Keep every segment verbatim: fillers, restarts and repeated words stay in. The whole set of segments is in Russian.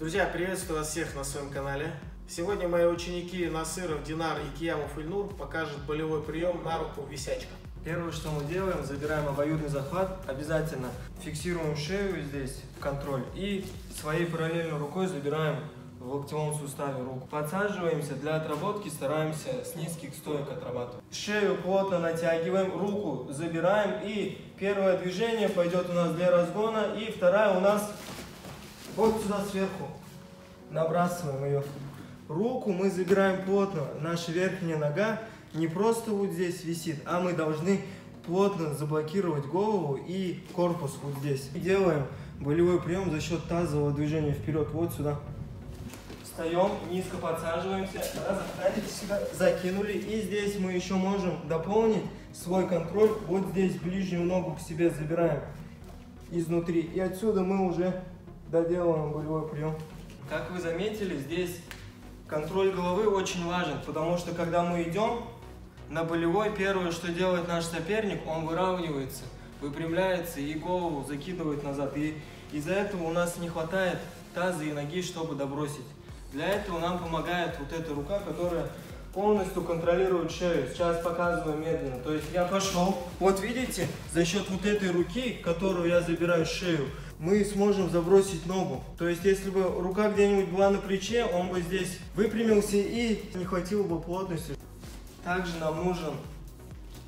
Друзья, приветствую вас всех на своем канале. Сегодня мои ученики Насыров, Динар, Икиамов, Ильнур покажут болевой прием на руку Висячка. Первое, что мы делаем, забираем обоюдный захват, обязательно фиксируем шею здесь в контроль и своей параллельной рукой забираем в локтевом суставе руку. Подсаживаемся для отработки, стараемся с низких стоек отрабатывать. Шею плотно натягиваем, руку забираем, и первое движение пойдет у нас для разгона, и вторая у нас вот сюда сверху. Набрасываем ее. Руку мы забираем плотно. Наша верхняя нога не просто вот здесь висит, а мы должны плотно заблокировать голову и корпус вот здесь. И делаем болевой прием за счет тазового движения вперед, вот сюда. Встаем, низко подсаживаемся, разогнали сюда, закинули. И здесь мы еще можем дополнить свой контроль. Вот здесь ближнюю ногу к себе забираем изнутри. И отсюда мы уже доделываем болевой прием. Как вы заметили, здесь контроль головы очень важен, потому что когда мы идем на болевой, первое, что делает наш соперник, он выравнивается, выпрямляется и голову закидывает назад. И из-за этого у нас не хватает таза и ноги, чтобы добросить. Для этого нам помогает вот эта рука, которая полностью контролирует шею. Сейчас показываю медленно. То есть я пошел. Вот видите, за счет вот этой руки, которую я забираю шею, мы сможем забросить ногу. То есть если бы рука где-нибудь была на плече, он бы здесь выпрямился и не хватило бы плотности. Также нам нужен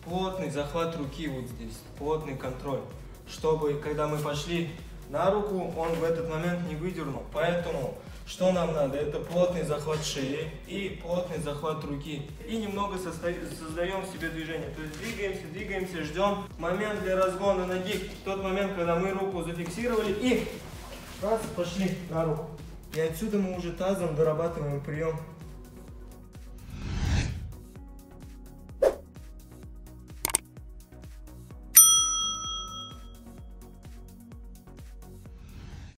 плотный захват руки вот здесь, плотный контроль, чтобы когда мы пошли на руку, он в этот момент не выдернул. Поэтому что нам надо? Это плотный захват шеи и плотный захват руки. И немного создаем себе движение. То есть двигаемся, двигаемся, ждем момент для разгона ноги. Тот момент, когда мы руку зафиксировали и раз, пошли на руку. И отсюда мы уже тазом дорабатываем прием.